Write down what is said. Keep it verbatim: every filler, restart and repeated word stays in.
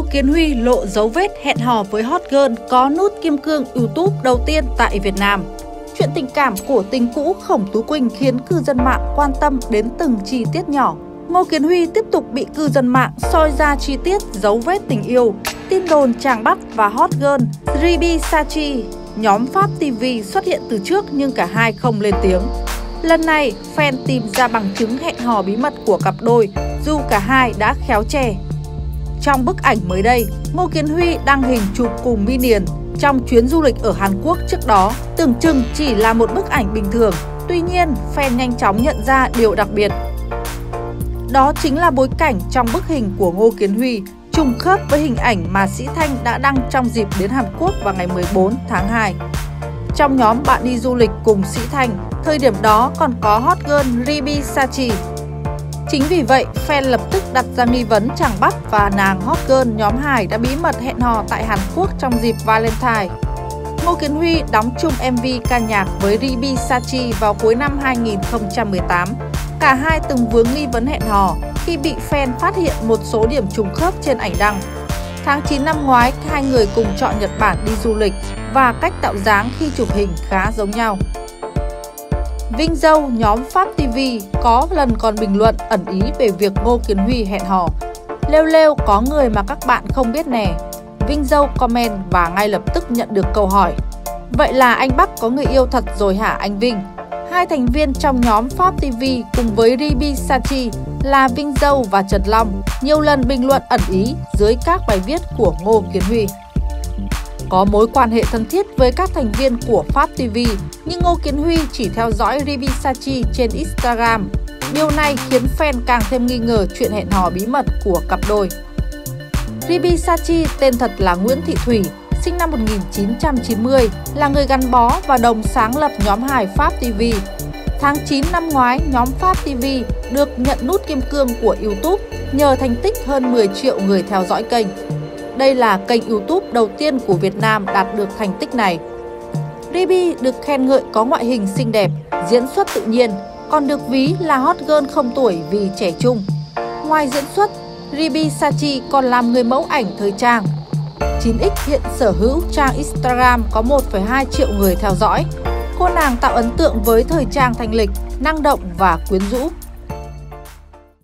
Ngô Kiến Huy lộ dấu vết hẹn hò với hot girl có nút kim cương YouTube đầu tiên tại Việt Nam. Chuyện tình cảm của tình cũ Khổng Tú Quỳnh khiến cư dân mạng quan tâm đến từng chi tiết nhỏ. Ngô Kiến Huy tiếp tục bị cư dân mạng soi ra chi tiết dấu vết tình yêu. Tin đồn chàng Bắc và hot girl Ribi Sachi, nhóm FAPtv xuất hiện từ trước nhưng cả hai không lên tiếng. Lần này, fan tìm ra bằng chứng hẹn hò bí mật của cặp đôi dù cả hai đã khéo chè. Trong bức ảnh mới đây, Ngô Kiến Huy đăng hình chụp cùng Mi Niền trong chuyến du lịch ở Hàn Quốc trước đó, tưởng chừng chỉ là một bức ảnh bình thường. Tuy nhiên, fan nhanh chóng nhận ra điều đặc biệt. Đó chính là bối cảnh trong bức hình của Ngô Kiến Huy trùng khớp với hình ảnh mà Sĩ Thanh đã đăng trong dịp đến Hàn Quốc vào ngày mười bốn tháng hai. Trong nhóm bạn đi du lịch cùng Sĩ Thanh, thời điểm đó còn có hot girl Ribi Sachi. Chính vì vậy, fan lập tức đặt ra nghi vấn chàng Bắc và nàng hot girl nhóm Hải đã bí mật hẹn hò tại Hàn Quốc trong dịp Valentine. Ngô Kiến Huy đóng chung em vê ca nhạc với Ribi Sachi vào cuối năm hai nghìn không trăm mười tám. Cả hai từng vướng nghi vấn hẹn hò khi bị fan phát hiện một số điểm trùng khớp trên ảnh đăng. Tháng chín năm ngoái, hai người cùng chọn Nhật Bản đi du lịch và cách tạo dáng khi chụp hình khá giống nhau. Vinh Dâu nhóm FAPtv có lần còn bình luận ẩn ý về việc Ngô Kiến Huy hẹn hò. Lêu lêu có người mà các bạn không biết nè. Vinh Dâu comment và ngay lập tức nhận được câu hỏi. Vậy là anh Bắc có người yêu thật rồi hả anh Vinh? Hai thành viên trong nhóm FAPtv cùng với Ribi Sachi là Vinh Dâu và Trật Long nhiều lần bình luận ẩn ý dưới các bài viết của Ngô Kiến Huy. Có mối quan hệ thân thiết với các thành viên của FAPtv, nhưng Ngô Kiến Huy chỉ theo dõi Ribi Sachi trên Instagram. Điều này khiến fan càng thêm nghi ngờ chuyện hẹn hò bí mật của cặp đôi. Ribi Sachi tên thật là Nguyễn Thị Thủy, sinh năm một nghìn chín trăm chín mươi, là người gắn bó và đồng sáng lập nhóm hài FAPtv. Tháng chín năm ngoái, nhóm FAPtv được nhận nút kim cương của YouTube nhờ thành tích hơn mười triệu người theo dõi kênh. Đây là kênh YouTube đầu tiên của Việt Nam đạt được thành tích này. Ribi được khen ngợi có ngoại hình xinh đẹp, diễn xuất tự nhiên, còn được ví là hot girl không tuổi vì trẻ trung. Ngoài diễn xuất, Ribi Sachi còn làm người mẫu ảnh thời trang. chín x hiện sở hữu trang Instagram có một phẩy hai triệu người theo dõi. Cô nàng tạo ấn tượng với thời trang thanh lịch, năng động và quyến rũ.